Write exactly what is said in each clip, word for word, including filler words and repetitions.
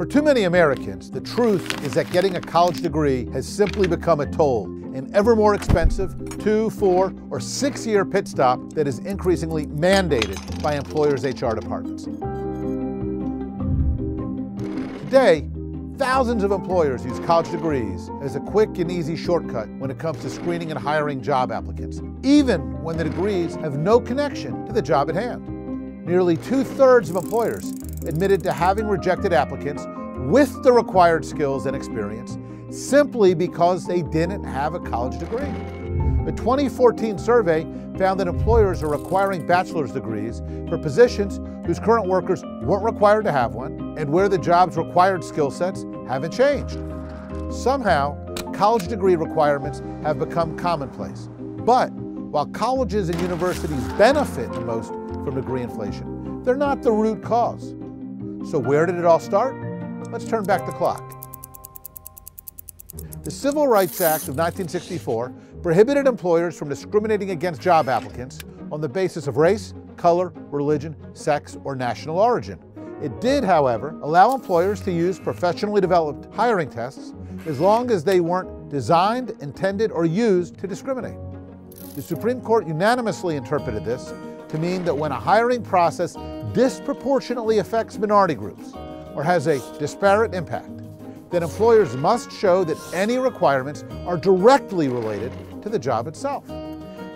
For too many Americans, the truth is that getting a college degree has simply become a toll, an ever more expensive two, four, or six-year pit stop that is increasingly mandated by employers' H R departments. Today, thousands of employers use college degrees as a quick and easy shortcut when it comes to screening and hiring job applicants, even when the degrees have no connection to the job at hand. Nearly two-thirds of employers admitted to having rejected applicants with the required skills and experience simply because they didn't have a college degree. A twenty fourteen survey found that employers are requiring bachelor's degrees for positions whose current workers weren't required to have one and where the job's required skill sets haven't changed. Somehow, college degree requirements have become commonplace. But while colleges and universities benefit the most from degree inflation, they're not the root cause. So where did it all start? Let's turn back the clock. The Civil Rights Act of nineteen sixty-four prohibited employers from discriminating against job applicants on the basis of race, color, religion, sex, or national origin. It did, however, allow employers to use professionally developed hiring tests as long as they weren't designed, intended, or used to discriminate. The Supreme Court unanimously interpreted this to mean that when a hiring process disproportionately affects minority groups or has a disparate impact, then employers must show that any requirements are directly related to the job itself.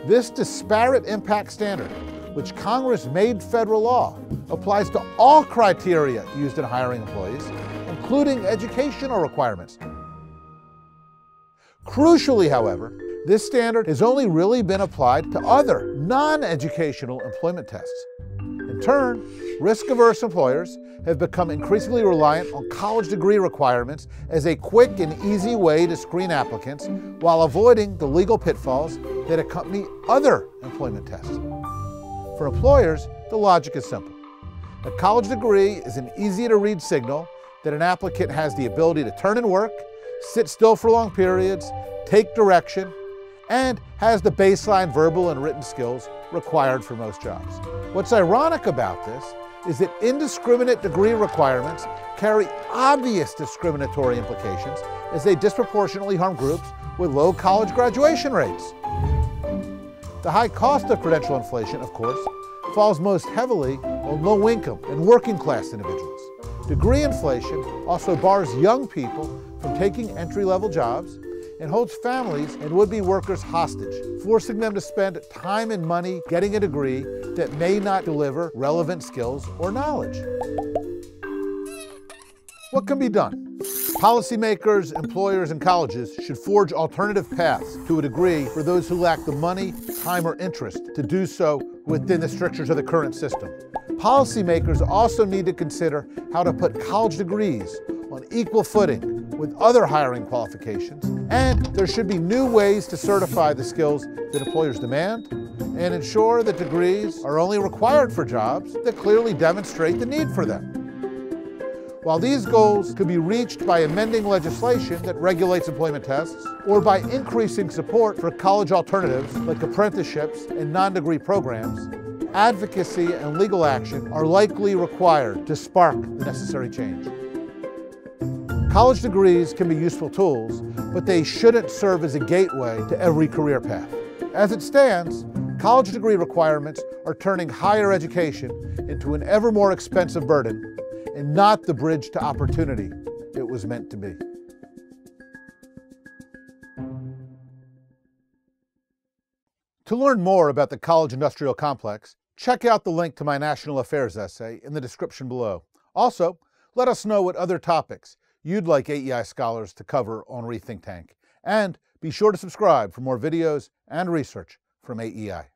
This disparate impact standard, which Congress made federal law, applies to all criteria used in hiring employees, including educational requirements. Crucially, however, this standard has only really been applied to other non-educational employment tests. In turn, risk-averse employers have become increasingly reliant on college degree requirements as a quick and easy way to screen applicants while avoiding the legal pitfalls that accompany other employment tests. For employers, the logic is simple. A college degree is an easy-to-read signal that an applicant has the ability to turn in work, sit still for long periods, take direction, and has the baseline verbal and written skills required for most jobs. What's ironic about this is that indiscriminate degree requirements carry obvious discriminatory implications as they disproportionately harm groups with low college graduation rates. The high cost of credential inflation, of course, falls most heavily on low-income and working-class individuals. Degree inflation also bars young people from taking entry-level jobs and holds families and would-be workers hostage, forcing them to spend time and money getting a degree that may not deliver relevant skills or knowledge. What can be done? Policymakers, employers, and colleges should forge alternative paths to a degree for those who lack the money, time, or interest to do so within the strictures of the current system. Policymakers also need to consider how to put college degrees on equal footing with other hiring qualifications, and there should be new ways to certify the skills that employers demand and ensure that degrees are only required for jobs that clearly demonstrate the need for them. While these goals could be reached by amending legislation that regulates employment tests or by increasing support for college alternatives like apprenticeships and non-degree programs, advocacy and legal action are likely required to spark the necessary change. College degrees can be useful tools, but they shouldn't serve as a gateway to every career path. As it stands, college degree requirements are turning higher education into an ever more expensive burden and not the bridge to opportunity it was meant to be. To learn more about the college industrial complex, check out the link to my National Affairs essay in the description below. Also, let us know what other topics you'd like A E I scholars to cover on Rethink Tank. And be sure to subscribe for more videos and research from A E I.